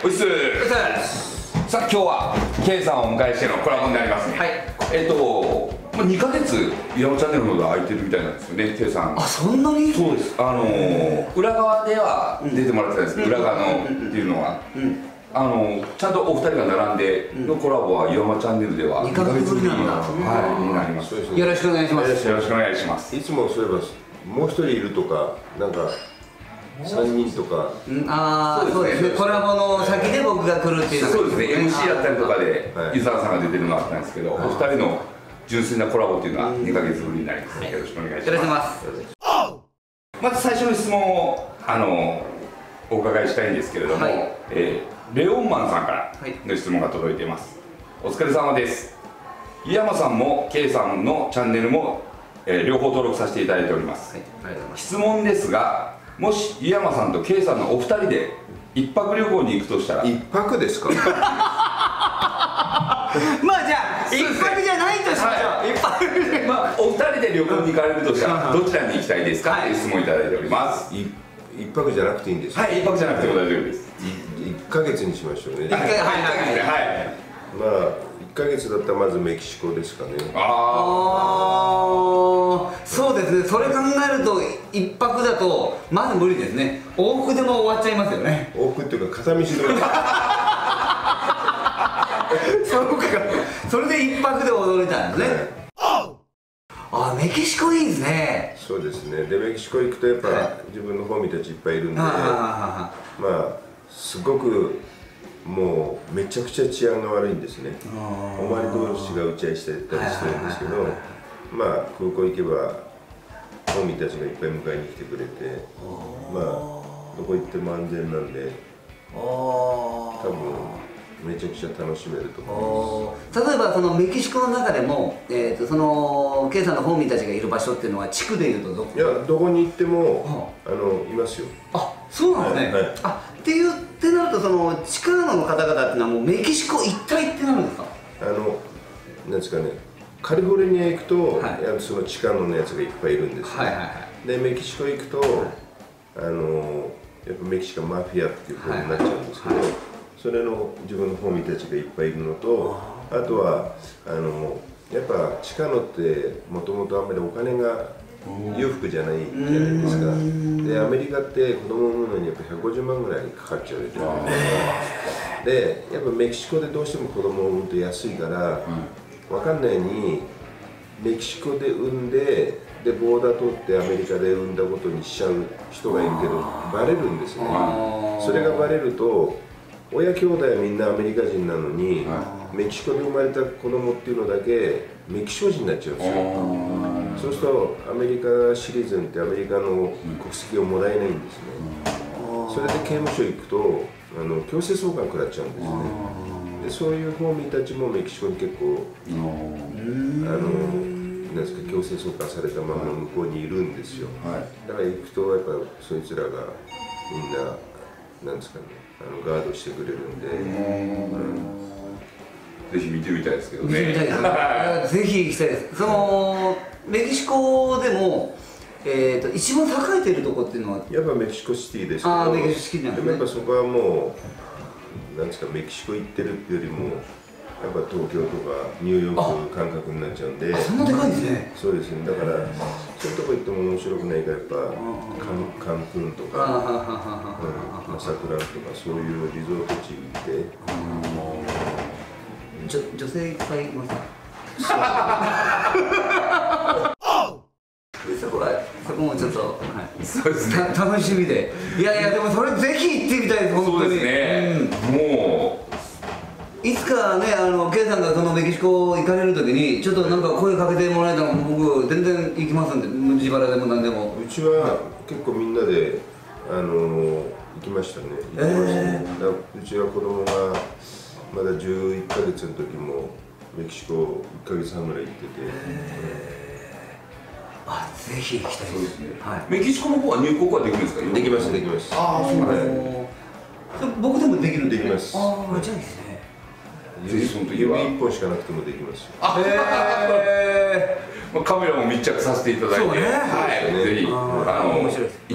おいっす。さあ今日はケイさんをお迎えしてのコラボになりますね。はい。2ヶ月イラノチャンネルのが空いてるみたいなんですよね、K さん。あ、そんなに？そうです。裏側では出てもらってたんですけど、裏側のっていうのはちゃんとお二人が並んでのコラボはイラノチャンネルでは2ヶ月ぶりなんだ。はい、なります。よろしくお願いします。よろしくお願いします。いつもそういえばもう一人いるとかなんか。3人とか、ああそうですね、コラボの先で僕が来るっていう、そうですね、MC だったりとかで湯沢さんが出てるのがあったんですけど、お二人の純粋なコラボっていうのは2ヶ月ぶりになります。よろしくお願いします。まず最初の質問をお伺いしたいんですけれども、レオンマンさんからの質問が届いています。お疲れ様です。井山さんも K さんのチャンネルも両方登録させていただいております。質問ですが、もし井山さんと K さんのお二人で一泊旅行に行くとしたら。一泊ですか？まあじゃあ一泊じゃないとしましょう。一泊、まあお二人で旅行に行かれるとしたらどちらに行きたいですかという質問いただいております。一泊じゃなくていいんですか？はい、一泊じゃなくても大丈夫です。1ヶ月にしましょうね。1ヶ月、はい、まあ1ヶ月だったらまずメキシコですかね。ああそうですね、それ考えると一泊だとまず無理ですね。往復でも終わっちゃいますよね。往復っていうか片道でそれで一泊で踊れたんですね。あ、メキシコいいですね。そうですね、でメキシコ行くとやっぱ自分のホーミーたちいっぱいいるんで、まあすごくもうめちゃくちゃ治安が悪いんですね。おまわり同士が打ち合いしてたりしてるんですけど、まあ空港行けばホーミーたちがいっぱい迎えに来てくれて、まあどこ行っても安全なんで、多分めちゃくちゃ楽しめると思います。例えばそのメキシコの中でも、そのKさんのホーミーたちがいる場所っていうのは地区でいうとどこ？いやどこに行ってもいますよ。あ、そうなんですね。はいはい、あってなるとその力の方々っていうのはもうメキシコ一体ってなるんですか？なんですかね。カリフォルニア行くと、はい、そのチカノのやつがいっぱいいるんですよ、でメキシコ行くと、はい、やっぱメキシカンマフィアっていう風になっちゃうんですけど、はい、それの自分のホーミーたちがいっぱいいるのと、あとはやっぱチカノってもともとあんまりお金が裕福じゃないじゃないですか。でアメリカって子供産むのにやっぱ150万ぐらいかかっちゃうで、やっぱメキシコでどうしても子供を産むと安いから、うん、分かんないにメキシコで産んで、でボーダー通ってアメリカで産んだことにしちゃう人がいるけどバレるんですね。それがバレると親兄弟はみんなアメリカ人なのにメキシコで生まれた子供っていうのだけメキシコ人になっちゃうんですよ。そうするとアメリカシリーズンってアメリカの国籍をもらえないんですね。それで刑務所行くと強制送還食らっちゃうんですね。そういうホーミーたちもメキシコに結構なんですか強制送還されたまま向こうにいるんですよ、だから行くとやっぱそいつらがみんななんですかねガードしてくれるんで、ぜひ見てみたいですけどね。見てみたいですね。ぜひ行きたいです。そのメキシコでも一番栄えてるとこっていうのはやっぱメキシコシティですけど、メキシコシティなんですね。でもやっぱそこはもうなんですかメキシコ行ってるっていうよりもやっぱ東京とかニューヨーク感覚になっちゃうんで。そんなでかいですね。そうですね、だからそういうとこ行っても面白くないからやっぱカンクンとかマサクランとかそういうリゾート地行って、女性いっぱいいますか？もうちょっと、はい、そうですね、楽しみで、いやいやでもそれぜひ行ってみたいです。本当にそうですね、もういつかねKさんがそのメキシコ行かれる時にちょっとなんか声かけてもらえたら僕全然行きますんで、自腹でも何でも。うちは結構みんなで行きましたね。うちは子供がまだ11ヶ月の時もメキシコ1ヶ月半ぐらい行ってて、ぜひ行きたいですね。メキシコの方は入国はできるんですか？できますできます。ああそうなんですね。僕でもできるできます。ああじゃあいいですね。ぜひその時は指一本しかなくてもできますよ。あへえ。カメラも密着させていただいて、はいぜひ行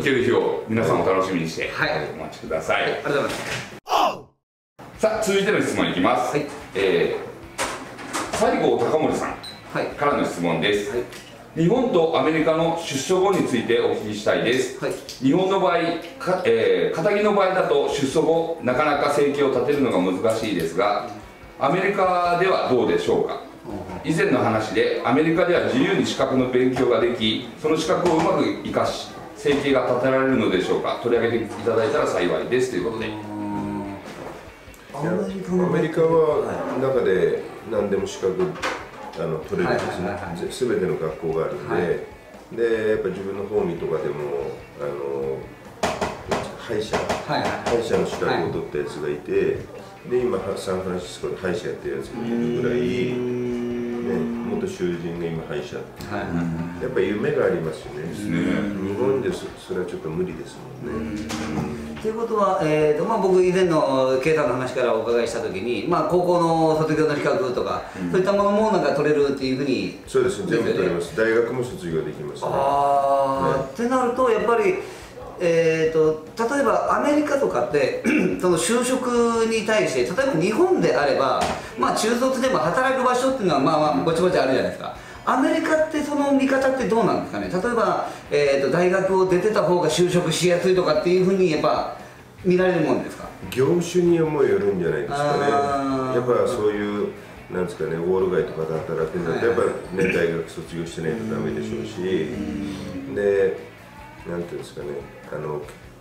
ける日を皆さんお楽しみにしてお待ちください。ありがとうございます。さあ続いての質問いきます、はい、西郷隆盛さんからの質問です、はい、日本とアメリカの出所後についてお聞きしたいです、はい、日本の場合か、片木の場合だと出所後なかなか生計を立てるのが難しいですが、アメリカではどうでしょうか。以前の話でアメリカでは自由に資格の勉強ができ、その資格をうまく生かし生計が立てられるのでしょうか。取り上げていただいたら幸いですということで、アメリカは中で何でも資格取れるんですね。全ての学校があるんで、はい、でやっぱ自分のホームとかでも歯医者の資格を取ったやつがいて、はい、で今サンフランシスコで歯医者やってるやつがいるぐらい。元囚人が今歯医者って、やっぱり夢がありますよね。日本でそれはちょっと無理ですもんね。ということは、僕以前の圭さんの話からお伺いしたときに、高校の卒業の資格とか、そういったものもなんか取れるっていうふうに。そうですね、全部取れます。大学も卒業できますね。ああ、ってなるとやっぱり例えばアメリカとかってその就職に対して、例えば日本であれば、中卒でも働く場所っていうのはぼちぼちあるじゃないですか。アメリカってその見方ってどうなんですかね。例えば、大学を出てた方が就職しやすいとかっていうふうにやっぱ見られるもんですか。業種にもよるんじゃないですかね。やっぱそういうなんですかね、ウォール街とかで働くんだと、やっぱね大学卒業してないとダメでしょうし、で。なんていうんですかね、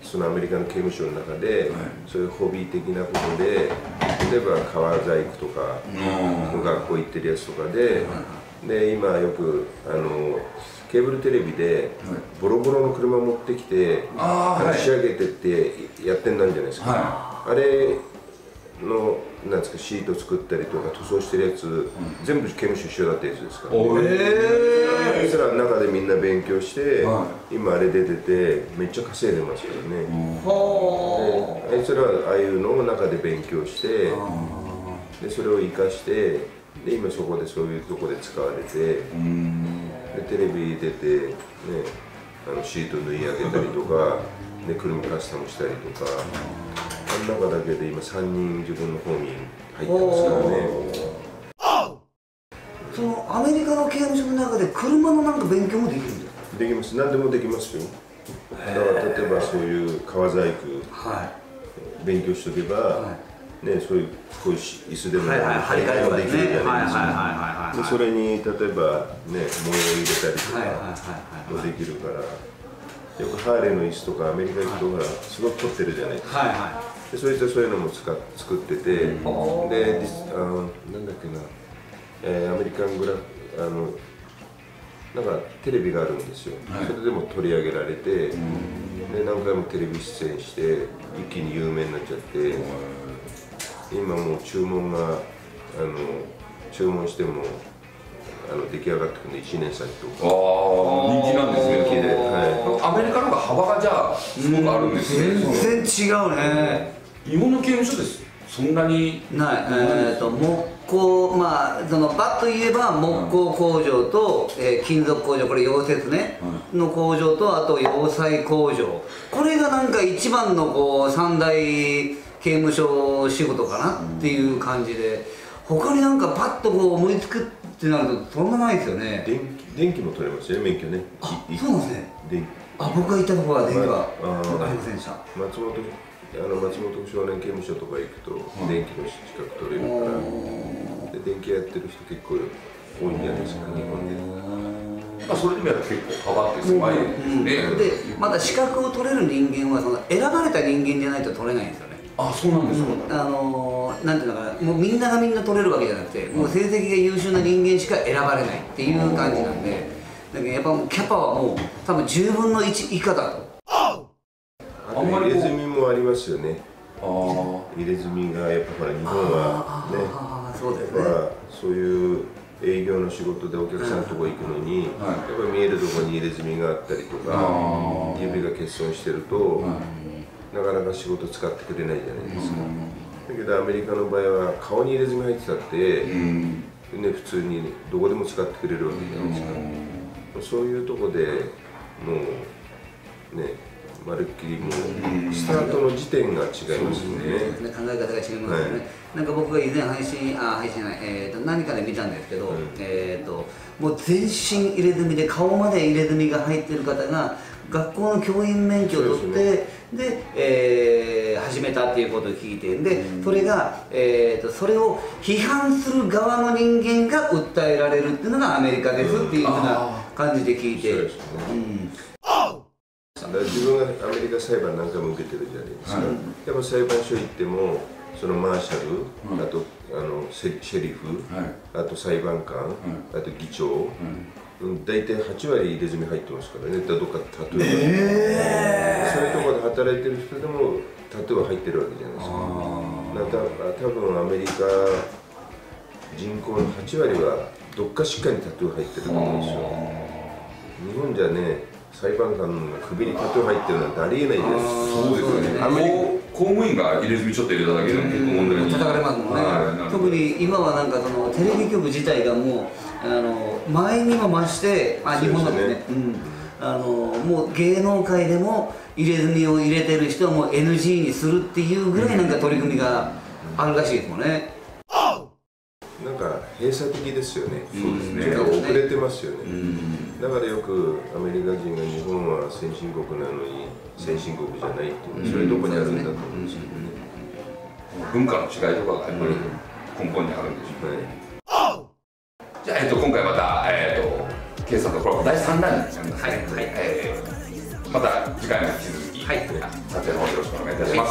そのアメリカの刑務所の中で、そういうホビー的なことで、例えば革細工とか、学校行ってるやつとかで、今よくケーブルテレビで、ボロボロの車持ってきて、仕上げてってやってんなんじゃないですか。あれのなんですか、シート作ったりとか塗装してるやつ、全部刑務所一緒だったやつですから、そしたら中でみんな勉強して、今あれ出ててめっちゃ稼いでますけどね。あいつらああいうのを中で勉強して、でそれを生かして、で今そこでそういうとこで使われて、でテレビ出てね、シート縫い上げたりとか、で車カスタムしたりとか。その中だけで今3人自分のホームに入ってますからね。そのアメリカの刑務所の中で車のなんか勉強もできるんですか。できます。何でもできますよ。だから例えばそういう革細工勉強しておけばね、そういうこういう椅子でも張り替えもできるじゃないですか。それに例えばね模様を入れたりとかもできるから。よくハーレーの椅子とかアメリカ行くとほらすごく取ってるじゃないですか。でそういったそういうのも作ってて、でなんだっけな、アメリカングラなんかテレビがあるんですよ。それでも取り上げられて、で何回もテレビ出演して一気に有名になっちゃって、今もう注文しても出来上がってくるの1年先とか。人気なんですね。アメリカの方が幅がじゃあすごくあるんですね。全然違うね。日本の刑務所ですそんなにない。木工、バッと言えば木工工場と金属工場、これ溶接ねの工場と、あと洋裁工場、これがなんか一番のこう三大刑務所仕事かなっていう感じで、他になんかパッとこう思いつくってなるとそんなないですよね。電気も取れますよね、免許ね。あ、そうなんですね。僕が行ったところは電気はありませんでした。松本少年刑務所とか行くと電気の資格取れるから、で電気やってる人結構多いんじゃないですか、日本で。それでもやっぱ結構幅って狭いですね。でまた資格を取れる人間はその選ばれた人間じゃないと取れないんですよね。あ、そうなんですか。なんていうのかな、もうみんながみんな取れるわけじゃなくて、もう成績が優秀な人間しか選ばれないっていう感じなんで、だけどやっぱキャパはもう多分10分の1以下だと。あんまり入れ墨もありますよね。入れ墨がやっぱほら日本はね、そういう営業の仕事でお客さんのとこ行くのに、やっぱり見えるところに入れ墨があったりとか、指が欠損してるとなかなか仕事使ってくれないじゃないですか。だけどアメリカの場合は顔に入れ墨入ってたって、普通にどこでも使ってくれるわけじゃないですか。そういうとこでもうね、まるっきりもうスタートの時点が違いますね。考え方が違いますよね。なんか僕が以前何かで見たんですけど、もう全身入れ墨で顔まで入れ墨が入ってる方が学校の教員免許を取ってで、始めたっていうことを聞いて、でそれが、それを批判する側の人間が訴えられるっていうのがアメリカですっていうふうな感じで聞いて。自分がアメリカ裁判何回も受けてるじゃないですか、やっぱ裁判所行っても、そのマーシャル、あとシェリフ、あと裁判官、あと議長、大体8割入れ墨入ってますからね、どっかタトゥーが、そういうところで働いてる人でもタトゥーは入ってるわけじゃないですか。多分アメリカ人口の8割はどっかしっかりタトゥー入ってると思うんですよ。日本じゃね、裁判官が首にタトゥー入ってるなんてありえないじゃないですか。そうですよね。公務員が入れ墨ちょっと入れただけでも結構問題に叩かれますもんね。特に今はなんかそのテレビ局自体がもう前にも増して日本だとね、もう芸能界でも入れ墨を入れてる人はもう NG にするっていうぐらいなんか取り組みがあるらしいですもんね。なんか閉鎖的ですよね。そうですね。遅れてますよね。だからよくアメリカ人が日本は先進国なのに先進国じゃないっていう、そういうとこにあるんだと思うんですけどね。文化の違いとかがやっぱり根本にあるんでしょうね。じゃあ今回また警察のコラボ第3弾になります。また次回も引き続き撮影の方よろしくお願いいたします。